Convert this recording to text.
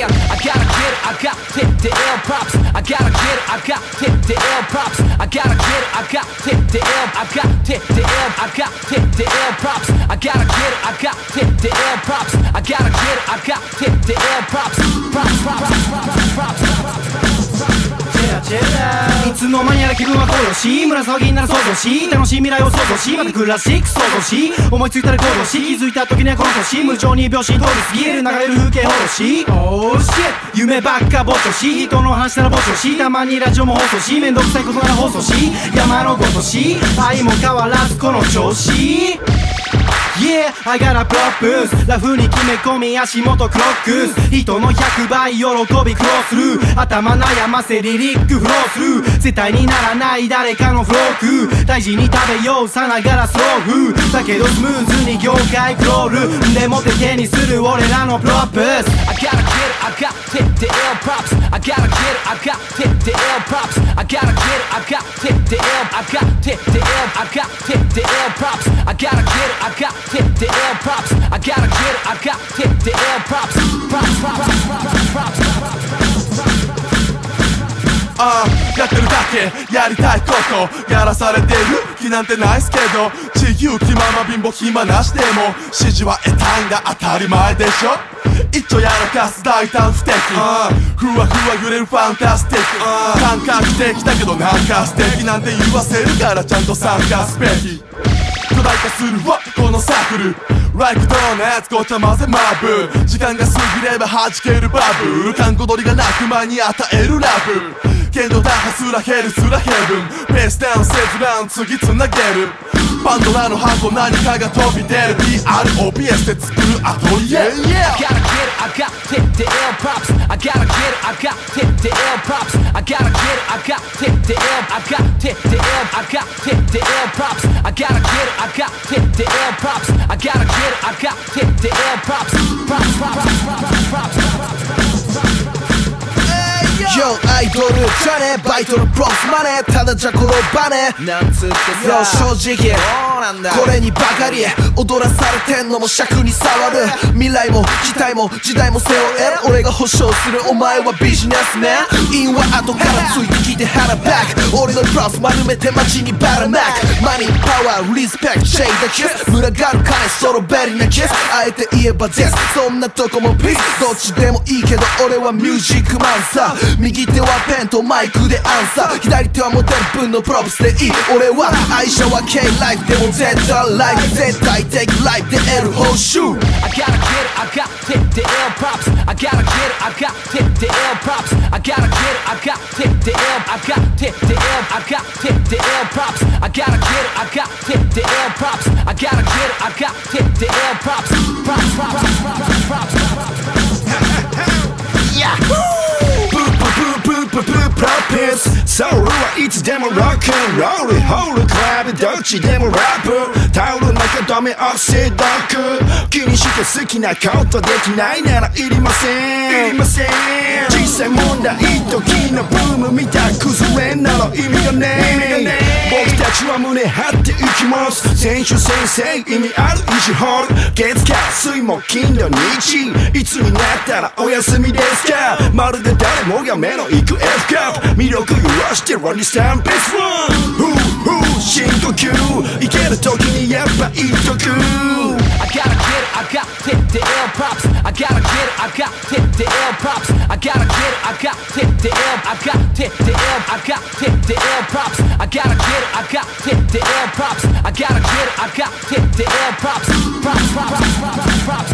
yeah, I gotta get it, I got tip the L props. I gotta get it, I got tip the L props. I gotta get it, I got tip the L, I got tip the L, I got tip the L props. I gotta get it, I got tip the L props. I gotta get it, I got tip the L props. Props, props, props, props, props. Cheer out, cheer out. いつの間にやら気分は高揚し紫になら想像し楽しい未来を想像しまたクラシック想像し思いついたら行動し気づいた時には殺し無情に秒針通り過ぎる流れる風景放浪しオーシッ夢ばっかぼっとし人の話ならぼっとしたまにラジオも放送しめんどくさいことなら放送し山のごとし愛も変わらずこの調子 Yeah, I got a purpose ラフに決め込み足元クロックス人の100倍喜び苦労する頭悩ませリリックフローする絶対にならない誰かのフローク大事に食べようさながらスローフだけどスムーズに業界クロールでも手手にする俺らのプロップス I gotta get it, I got tip the L props I gotta get it, I got tip the L props I gotta get it, I got tip the L I got tip the L, I got tip the L props I gotta get it, I got tip the L props I gotta get it, I got tip the L props props, props, props, props, props, propsやってるだけやりたいことやらされてる気なんてないっすけど自由気まま貧乏暇なしでも指示は得たいんだ当たり前でしょ一丁やらかす大胆不敵ふわふわ揺れるファンタスティック感覚的だけどなんか素敵なんて言わせるからちゃんと参加すべき巨大化するわこのサークルLike donuts ごちゃ混ぜマブ時間が過ぎれば弾けるバブル閑古鳥が鳴く間に与えるラブ限度打破すら減るすらヘブンペースダウンセーフラウン次つなげるパンドラの箱何かが飛び出る PROPS で作るアトリエ I gotta get it, I got tip the L props I gotta get it, I got tip the L props I gotta get it, I got tip the L I got tip the L, I got tip the L props I gotta get it, I got tip the L props I gotta get it, I got tip the L props props, props, props, props, props, props Yo, アイドルじゃねバイトのプロスマネただじゃ転ばねなんつってさ正直これにばかり踊らされてんのも尺に触る未来も期待も時代も背負え俺が保証するお前はビジネスねインは後からついてきて腹バック俺のプロス丸めて街にばらまくマニーパワーリスペクトシェイダキス群がる金ストロベリーなキスあえて言えばですそんなとこもピースどっちでもいいけど俺はミュージックマンさ右手はペンとマイクでアンサー左手はモデル分のプロプスでいい俺は愛車は K ライフでも絶対ライフ絶対的ライフで得る報酬 I gotta get it, I got tip the L props I gotta get it, I got tip the L props I gotta get it, I got tip the L I got tip the L, I got tip the L props I gotta get it, I got tip the L props I gotta get it, I got tip the L props props, props, props, props, props Yahoo!ソウルはいつでもロックンロールホールクラブどっちでもラップタオルなんかダメ押せドック気にして好きなことできないならいりませんいりません実際問題時のブームみたい崩れんなら意味がねえ僕たちは胸張っていきます選手先生意味ある1ホール月火水木金土日いつになったらお休みですかまるで誰もが目の行く F カップ魅力弱してロニスタンペースワンフーフー深呼吸いける時にやっぱいっとく I gotta get it, I got tip the L props I gotta get it, I got tip the L props I gotta get it, I got tip the L I got tip the L, I got tip the L props I gotta get it, I got tip the L props I gotta get it, I got tip the L props props, props, props, props